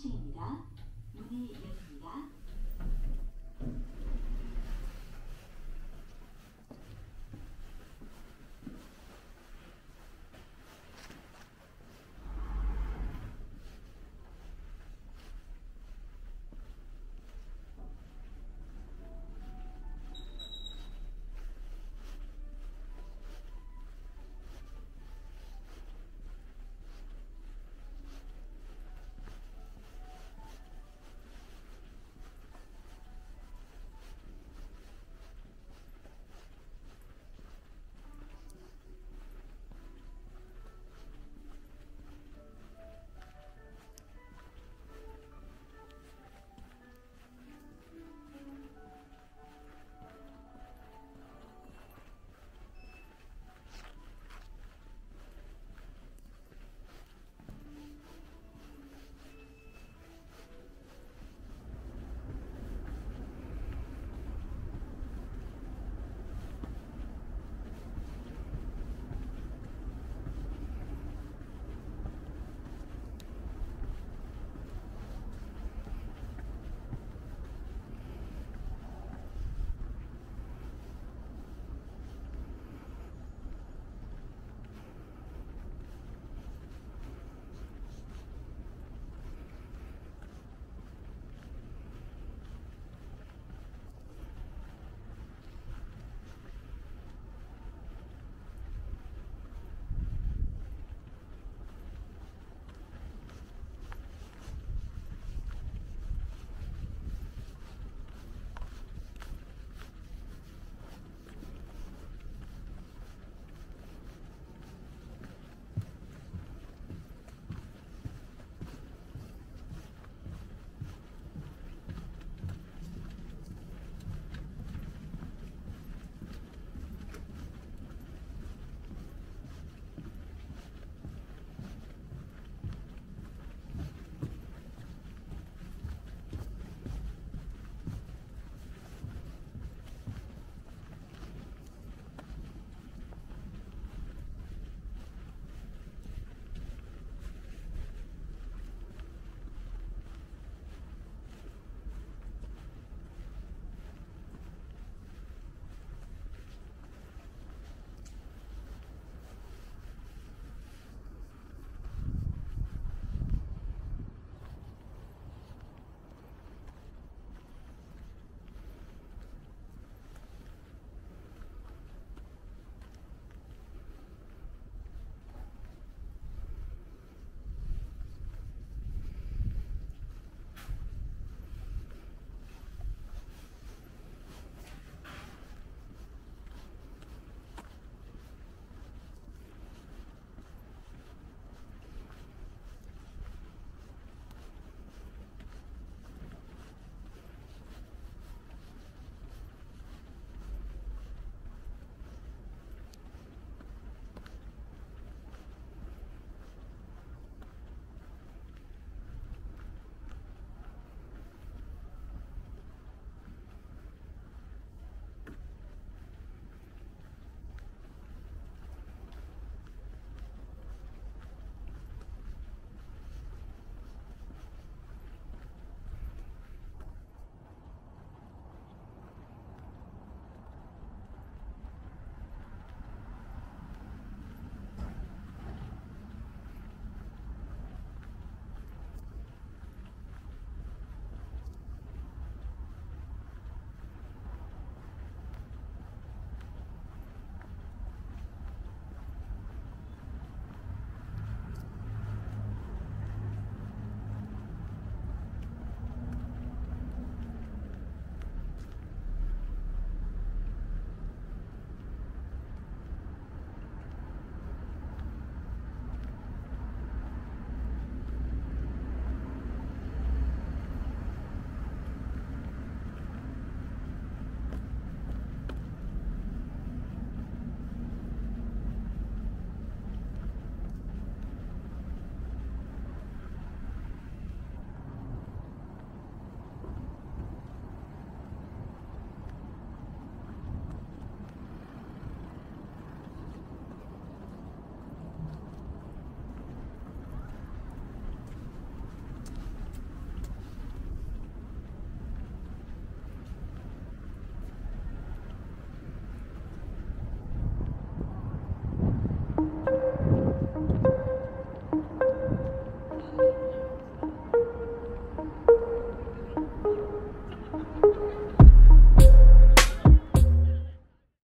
3층입니다. 문이 열립니다.